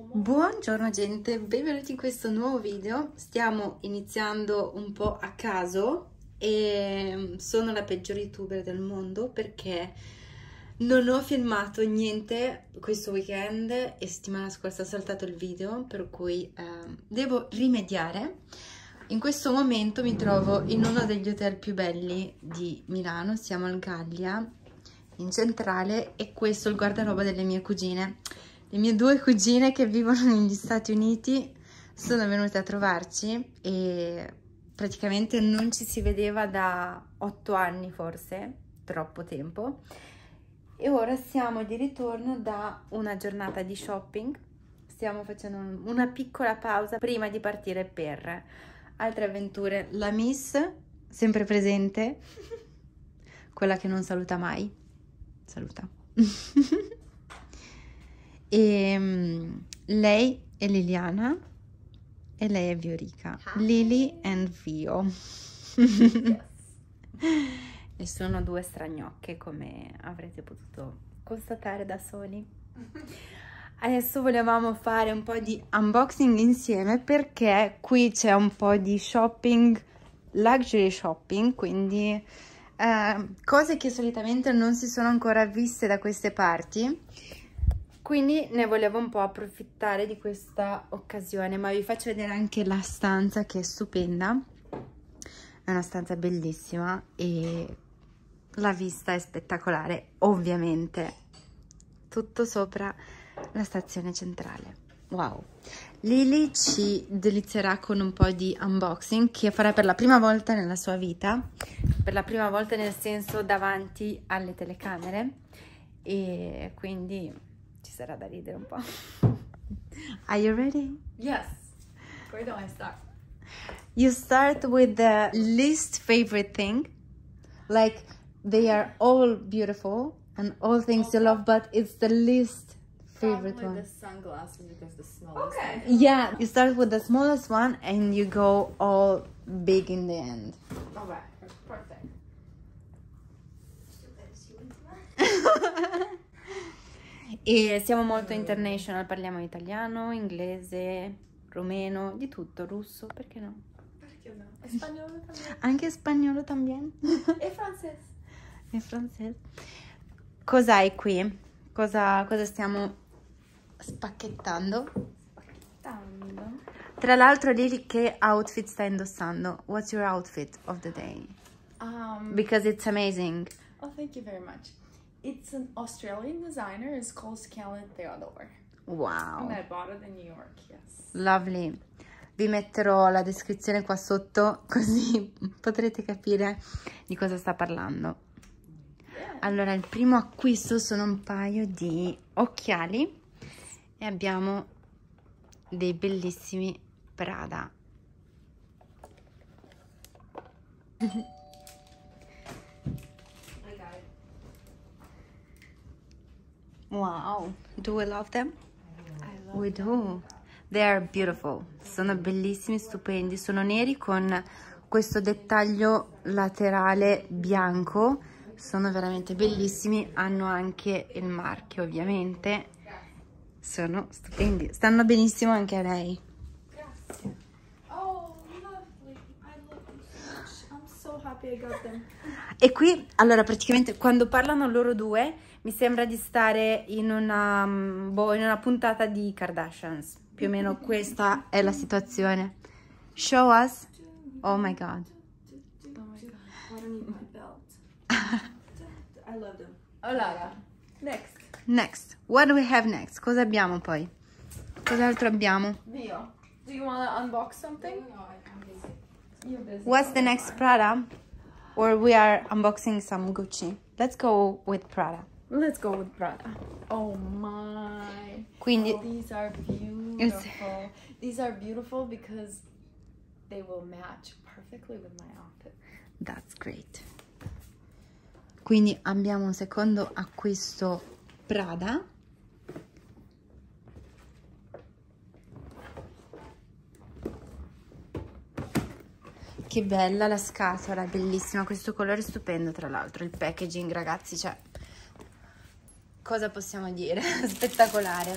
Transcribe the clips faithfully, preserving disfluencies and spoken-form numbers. Buongiorno gente, benvenuti in questo nuovo video. Stiamo iniziando un po' a caso e sono la peggiore youtuber del mondo perché non ho filmato niente questo weekend e settimana scorsa ho saltato il video, per cui eh, devo rimediare. In questo momento mi trovo in uno degli hotel più belli di Milano, siamo al Gallia in centrale, e questo è il guardaroba delle mie cugine. Le mie due cugine che vivono negli Stati Uniti sono venute a trovarci e praticamente non ci si vedeva da otto anni, forse troppo tempo, e ora siamo di ritorno da una giornata di shopping. Stiamo facendo una piccola pausa prima di partire per altre avventure. La Miss, sempre presente, quella che non saluta mai, saluta. E um, lei è Liliana e lei è Viorica. Hi. Lily and Vio. Yes. E sono due stragnocche, come avrete potuto constatare da soli. Adesso volevamo fare un po' di unboxing insieme perché qui c'è un po' di shopping, luxury shopping, quindi eh, cose che solitamente non si sono ancora viste da queste parti. Quindi ne volevo un po' approfittare di questa occasione, ma vi faccio vedere anche la stanza che è stupenda. È una stanza bellissima e la vista è spettacolare, ovviamente. Tutto sopra la stazione centrale. Wow! Lily ci delizierà con un po' di unboxing che farà per la prima volta nella sua vita, per la prima volta nel senso davanti alle telecamere, e quindi ci sarà da ridere un po'. Are you ready? Yes. Where do I start? You start with the least favorite thing. Like, they are all beautiful and all things okay. You love, but it's the least favorite Probably one. Probably the sunglasses because the smallest okay. one. Yeah, you start with the smallest one and you go all big in the end. Alright, perfect. E siamo molto international, parliamo italiano, inglese, rumeno, di tutto, russo, perché no? Perché no? E spagnolo también. Anche spagnolo también. E francese. E francese. Cos'hai qui? Cosa, cosa stiamo spacchettando? Spacchettando. Tra l'altro, Lily, che outfit stai indossando? What's your outfit of the day? Um, Because it's amazing. Oh, thank you very much. It's an Australian designer. It's called Callan Théodore. Wow. And I bought it in New York, yes. Lovely. Vi metterò la descrizione qua sotto così potrete capire di cosa sta parlando. Yeah. Allora, il primo acquisto sono un paio di occhiali e abbiamo dei bellissimi Prada. Wow, do we love them? I love we do. They are beautiful. Sono bellissimi, stupendi. Sono neri con questo dettaglio laterale bianco. Sono veramente bellissimi. Hanno anche il marchio, ovviamente. Sono stupendi. Stanno benissimo anche a lei. Grazie. Oh, lovely. I love them so much. I'm so happy I got them. E qui, allora, praticamente quando parlano loro due mi sembra di stare in una, boh, in una puntata di Kardashians. Più o meno questa è la situazione. Show us. Oh my god. Oh my god. I don't need my belt. I love them. Allora, next. Next. What do we have next? Cosa abbiamo poi? Cos'altro abbiamo? Vio, do you want to unbox something? No, I'm busy. You're busy. What's the next Prada? Or we are unboxing some Gucci. Let's go with Prada. Let's go with Prada. Oh my. Quindi, oh, these are beautiful. These are beautiful because they will match perfectly with my outfit. That's great. Quindi abbiamo un secondo acquisto Prada. Che bella la scatola, bellissima. Questo colore è stupendo, tra l'altro. Il packaging, ragazzi, cioè, cosa possiamo dire? Spettacolare.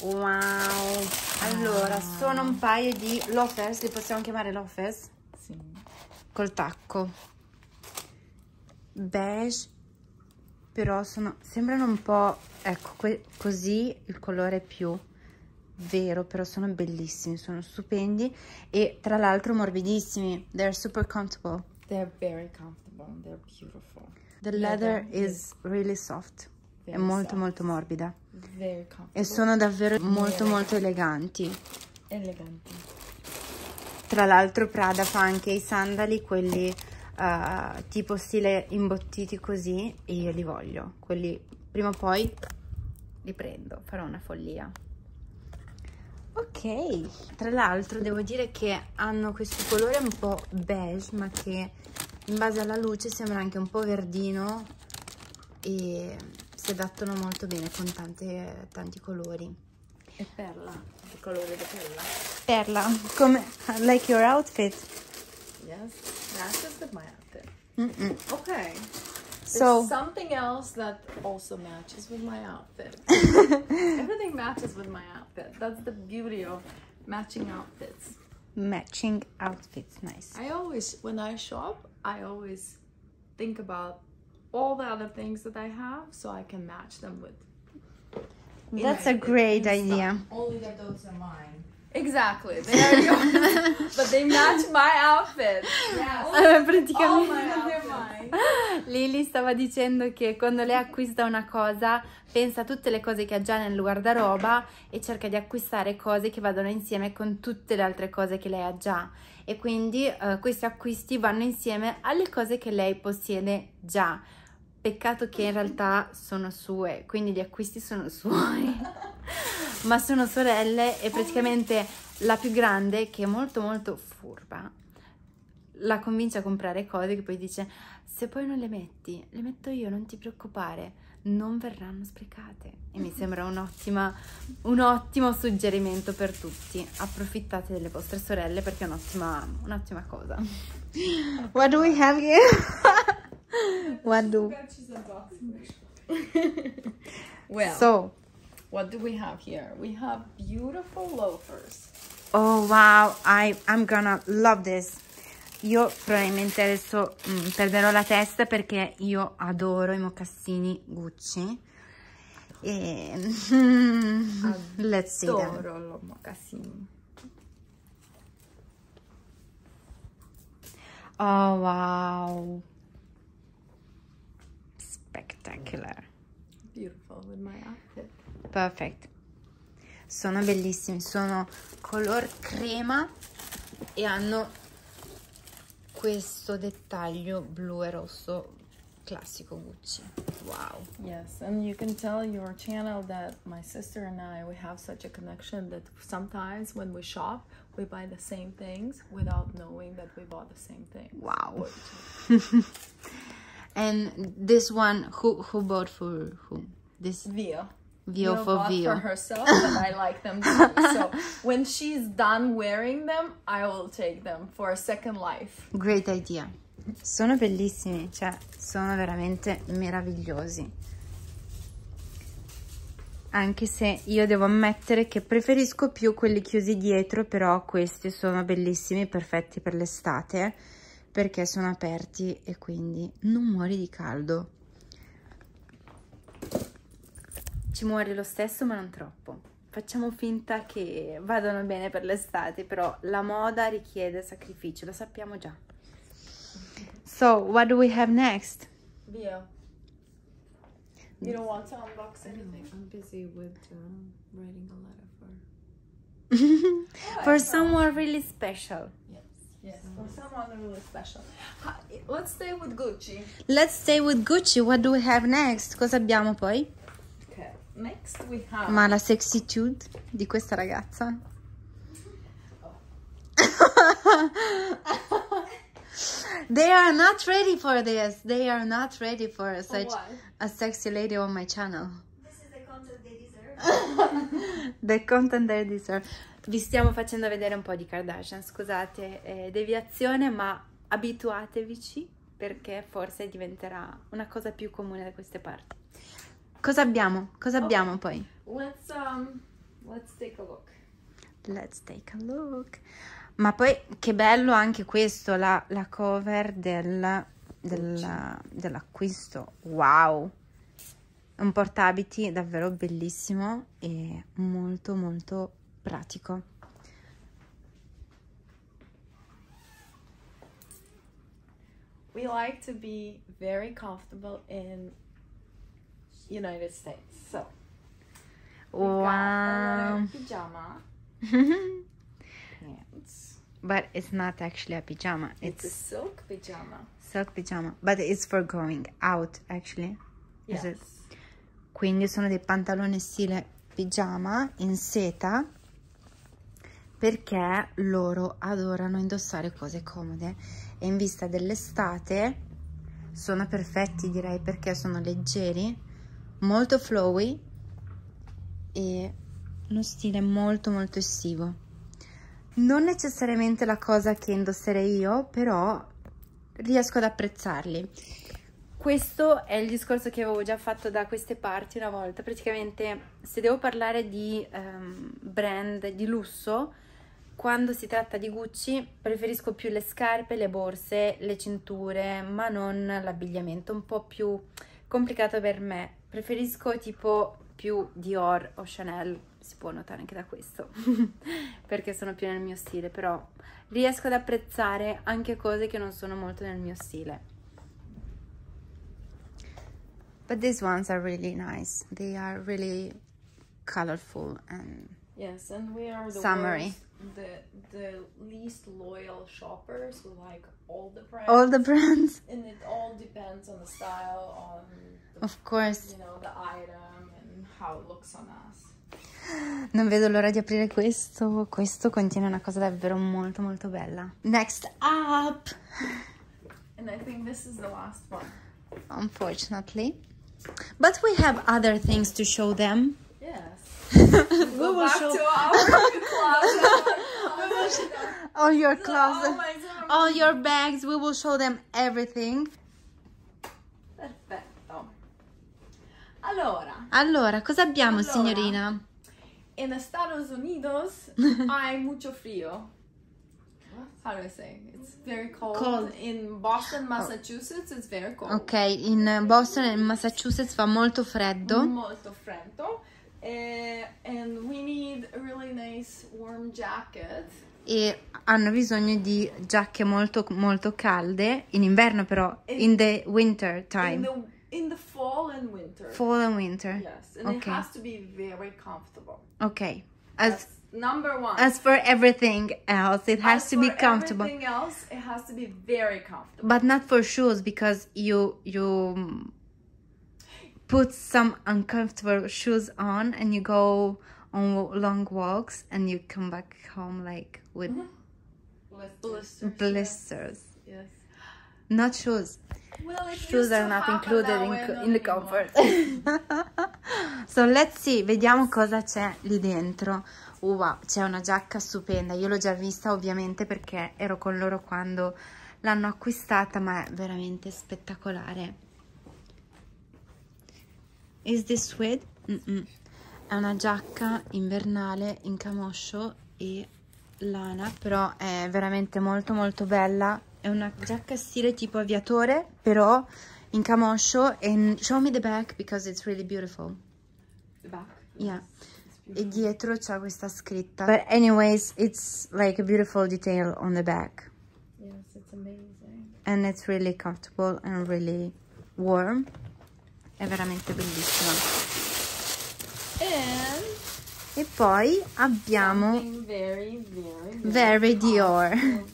Wow. Allora, sono un paio di loafers, li possiamo chiamare loafers? Sì. Col tacco. Beige, però sono, sembrano un po', ecco, così il colore è più vero, però sono bellissimi, sono stupendi e tra l'altro morbidissimi. They're super comfortable. They're very comfortable, they're beautiful. The leather, leather is really soft. È molto soft. molto morbida. Very comfortable. E sono davvero molto very molto eleganti. Eleganti. Tra l'altro Prada fa anche i sandali, quelli uh, tipo stile imbottiti così, e io li voglio. Quelli prima o poi li prendo, farò una follia. Ok, tra l'altro devo dire che hanno questo colore un po' beige, ma che in base alla luce sembra anche un po' verdino e si adattano molto bene con tante, tanti colori. E perla, il colore di perla. Perla, come, like your outfit. Yes, matches with my outfit. Mm -mm. Ok, so there's something else that also matches with my outfit. Everything matches with my outfit. That's the beauty of matching outfits. Matching outfits, nice. I always, when I shop, I always think about all the other things that I have so I can match them with. That's a great idea. Only that those are mine. Exactly, they are yours, but they match my outfit. Yes. All, praticamente all my outfit. Lily stava dicendo che quando lei acquista una cosa pensa a tutte le cose che ha già nel guardaroba e cerca di acquistare cose che vadano insieme con tutte le altre cose che lei ha già, e quindi uh, questi acquisti vanno insieme alle cose che lei possiede già. Peccato che in realtà sono sue, quindi gli acquisti sono suoi. Ma sono sorelle e praticamente la più grande, che è molto molto furba, la convince a comprare cose che poi dice: se poi non le metti, le metto io, non ti preoccupare, non verranno sprecate. E mi sembra un'ottima, un ottimo suggerimento per tutti. Approfittate delle vostre sorelle perché è un'ottima un'ottima cosa. What do we have here? What do... Well, so what do we have here? We have beautiful loafers. Oh wow, I, I'm gonna love this. Io probabilmente adesso mh, perderò la testa perché io adoro i mocassini Gucci. E... Let's see them. Adoro i mocassini. Oh wow. Spectacular. Beautiful with my outfit. Perfect. Sono bellissimi, sono color crema e hanno questo dettaglio blu e rosso classico Gucci. Wow. Yes, and you can tell your channel that my sister and I, we have such a connection that sometimes when we shop we buy the same things without knowing that we bought the same thing. Wow. And this one, who who bought for whom? This Via. Vio for bought Vio. for herself, but I like them too. So when she's done wearing them, I will take them for a second life. Great idea. Sono bellissimi, cioè sono veramente meravigliosi. Anche se io devo ammettere che preferisco più quelli chiusi dietro, però questi sono bellissimi, perfetti per l'estate, perché sono aperti e quindi non muori di caldo. Ci muore lo stesso, ma non troppo. Facciamo finta che vadano bene per l'estate, però la moda richiede sacrificio, lo sappiamo già. So, what do we have next? Via. You don't want to unbox anything? I'm busy with um, writing a letter for... for oh, someone really special. Yes, yes, for someone really special. Let's stay with Gucci. Let's stay with Gucci. What do we have next? Cosa abbiamo poi? Next we have... Ma la sexitude di questa ragazza. Oh. They are not ready for this. They are not ready for such a sexy lady on my channel. This is the content they deserve. The content they deserve. Vi stiamo facendo vedere un po' di Kardashian, scusate, eh, deviazione, ma abituatevici perché forse diventerà una cosa più comune da queste parti. Cosa abbiamo? Cosa okay. abbiamo poi? Let's um Let's take a look. Let's take a look. Ma poi che bello anche questo, la, la cover del, del, dell'acquisto. Wow! Un portabiti davvero bellissimo e molto molto pratico. We like to be very comfortable in United States, so wow. Got a pajama. But it's not actually a pajama. It's, it's a silk pajama. Silk pajama, but it's for going out actually. Yes. Is it? Quindi sono dei pantaloni stile pigiama in seta perché loro adorano indossare cose comode e in vista dell'estate sono perfetti, direi, perché sono leggeri, molto flowy e uno stile molto molto estivo. Non necessariamente la cosa che indosserei io, però riesco ad apprezzarli. Questo è il discorso che avevo già fatto da queste parti una volta. Praticamente, se devo parlare di um, brand di lusso, quando si tratta di Gucci preferisco più le scarpe, le borse, le cinture, ma non l'abbigliamento, un po' più complicato per me. Preferisco tipo più Dior o Chanel, si può notare anche da questo, perché sono più nel mio stile, però riesco ad apprezzare anche cose che non sono molto nel mio stile. But these ones are really nice. They are really colorful and yes, and we are the summery. Worst, the the least loyal shoppers who like all the brands. All the brands. And it all depends on the style, on the, of course, you know, the item and how it looks on us. Non vedo l'ora di aprire questo. Questo contiene una cosa davvero molto molto bella. Next up. And I think this is the last one. Unfortunately. But we have other things to show them. Yes. We will back show to our closet. All your closet. Oh, all your bags. We will show them everything. Perfetto. Allora. Allora, cosa abbiamo, allora, signorina? In the Estados Unidos, hay mucho frío. How do I say? It's very cold. Cold. In Boston, Massachusetts, it's very cold. Ok, in Boston e Massachusetts fa molto freddo. Molto freddo. E uh, and we need a really nice warm jacket. E hanno bisogno di giacche molto molto calde in inverno, però in, in the winter time. In the, in the fall and winter. Fall and winter. Yes, and okay. It has to be very comfortable. Ok. As That's number one. As for everything else, it has as to be comfortable. Everything else, it has to be very comfortable. But not for shoes, because you you put some uncomfortable shoes on and you go on long walks and you come back home like with mm-hmm. blisters. Blisters. Yes. Not shoes. Well, shoes are not included in, in, in the comfort. So let's see, vediamo cosa c'è lì dentro. Wow, c'è una giacca stupenda, io l'ho già vista ovviamente perché ero con loro quando l'hanno acquistata, ma è veramente spettacolare. Is this suede? Mm-mm. È una giacca invernale in camoscio e lana, però è veramente molto molto bella. È una giacca stile tipo aviatore, però in camoscio. And show me the back because it's really beautiful. The back? Yeah. E dietro c'è questa scritta. But anyways, it's like a beautiful detail on the back. Yes, it's amazing. And it's really comfortable and really warm. È veramente bellissima. And e poi abbiamo very, very, very Dior.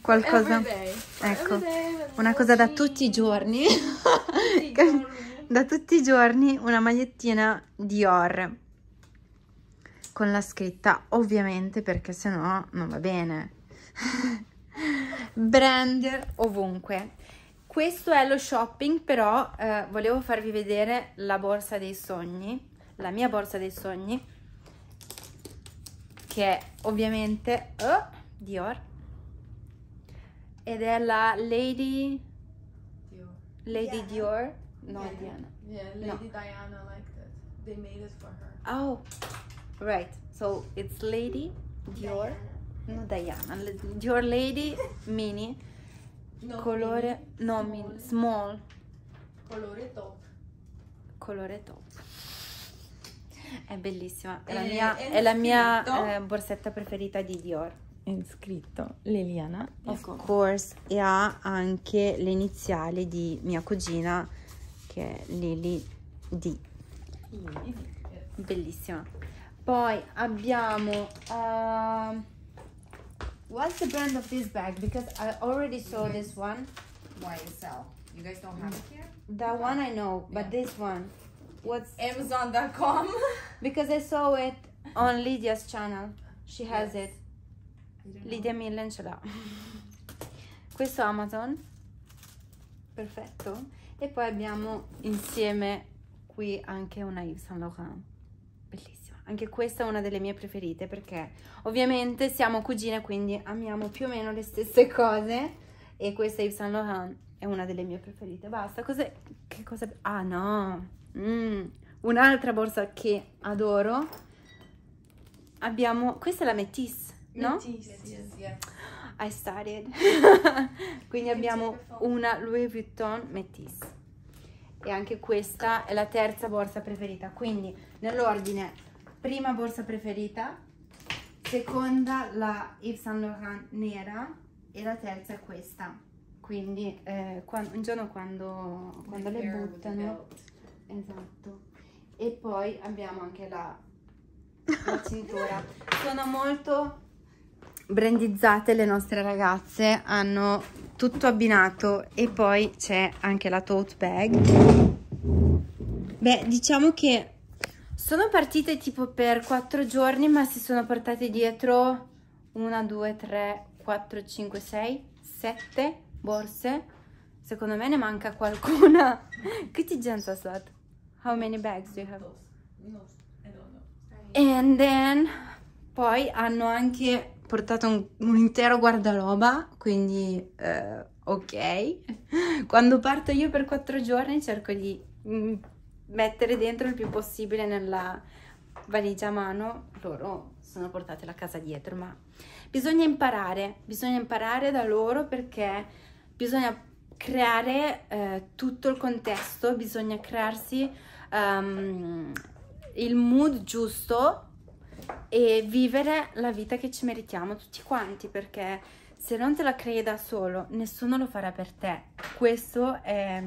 Qualcosa, day, ecco, day, una cosa da tutti i giorni. giorni. Da tutti i giorni una magliettina Dior. Con la scritta, ovviamente, perché sennò non va bene. Brand ovunque. Questo è lo shopping, però eh, volevo farvi vedere la borsa dei sogni, la mia borsa dei sogni, che è ovviamente oh, Dior, ed è la Lady Dior. Lady Diana. Dior? No, Diana. Diana. Yeah, Lady no. Diana liked it. They made it for her. Oh. Right, so it's Lady Dior, Diana. No Diana, Dior Lady Mini, no, colore, mini. no mini, small, colore top, colore top, è bellissima, è eh, la mia, è è la mia eh, borsetta preferita di Dior. È scritto Liliana, of course, e ha anche le iniziali di mia cugina che è Lily D. Bellissima. Poi abbiamo uh, what's the brand of this bag? Because I already saw mm-hmm. this one. Y S L. You guys don't have it here? That one I know, but yeah. this one. What's Amazon dot com? Because I saw it on Lydia's channel. She has yes. it. Lydia Millen ce l'ha. Questo Amazon, perfetto. E poi abbiamo insieme qui anche una Yves Saint Laurent, bellissima. Anche questa è una delle mie preferite perché ovviamente siamo cugine, quindi amiamo più o meno le stesse cose. E questa Yves Saint Laurent è una delle mie preferite. Basta, cos'è? Che cosa? Ah no, mm. un'altra borsa che adoro. Abbiamo, questa è la Metis. No? Metis, Metis, yeah. I studied. Quindi abbiamo una Louis Vuitton Metis. E anche questa è la terza borsa preferita. Quindi nell'ordine: prima borsa preferita, seconda la Yves Saint Laurent nera e la terza è questa. Quindi eh, quando, un giorno quando, quando le buttano, esatto. E poi abbiamo anche la, la cintura. Sono molto brandizzate le nostre ragazze, hanno tutto abbinato e poi c'è anche la tote bag. Beh, diciamo che sono partite tipo per quattro giorni, ma si sono portate dietro uno, due, tre, quattro, cinque, sei, sette borse. Secondo me ne manca qualcuna. Che ti genza slot? How many bags do you have? No, I don't know. And then poi hanno anche portato un, un intero guardaroba, quindi eh, ok. Quando parto io per quattro giorni cerco di mh, mettere dentro il più possibile nella valigia a mano. Loro sono portate la casa dietro, ma bisogna imparare, bisogna imparare da loro perché bisogna creare eh, tutto il contesto, bisogna crearsi um, il mood giusto e vivere la vita che ci meritiamo tutti quanti, perché se non te la crei da solo nessuno lo farà per te. Questo è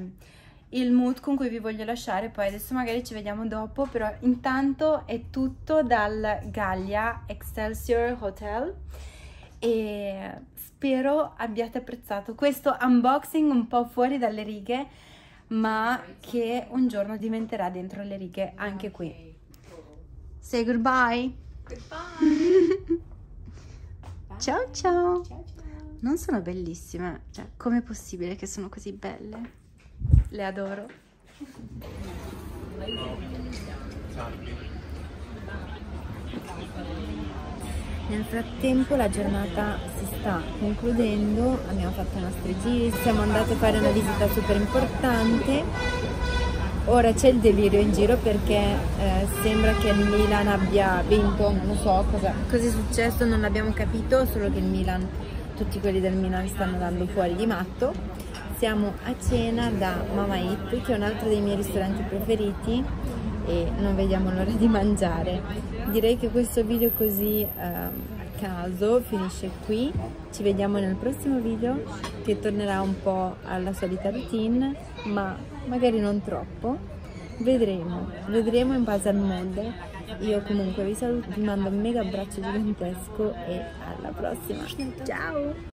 il mood con cui vi voglio lasciare. Poi adesso magari ci vediamo dopo, però intanto è tutto dal Gallia Excelsior Hotel e spero abbiate apprezzato questo unboxing un po' fuori dalle righe, ma che un giorno diventerà dentro le righe anche qui. Say goodbye. Goodbye. Ciao, ciao. Ciao, ciao. Non sono bellissime? Cioè, com'è possibile che sono così belle? Le adoro. Nel frattempo la giornata si sta concludendo. Abbiamo fatto i nostri giri, siamo andati a fare una visita super importante. Ora c'è il delirio in giro perché eh, sembra che il Milan abbia vinto, non so cosa è successo, non l'abbiamo capito, solo che il Milan, tutti quelli del Milan stanno dando fuori di matto. Siamo a cena da Mama Eat, che è un altro dei miei ristoranti preferiti e non vediamo l'ora di mangiare. Direi che questo video così eh, a caso finisce qui, ci vediamo nel prossimo video che tornerà un po' alla solita routine, ma magari non troppo, vedremo, vedremo in base al mood. Io comunque vi saluto, vi mando un mega abbraccio gigantesco e alla prossima, ciao!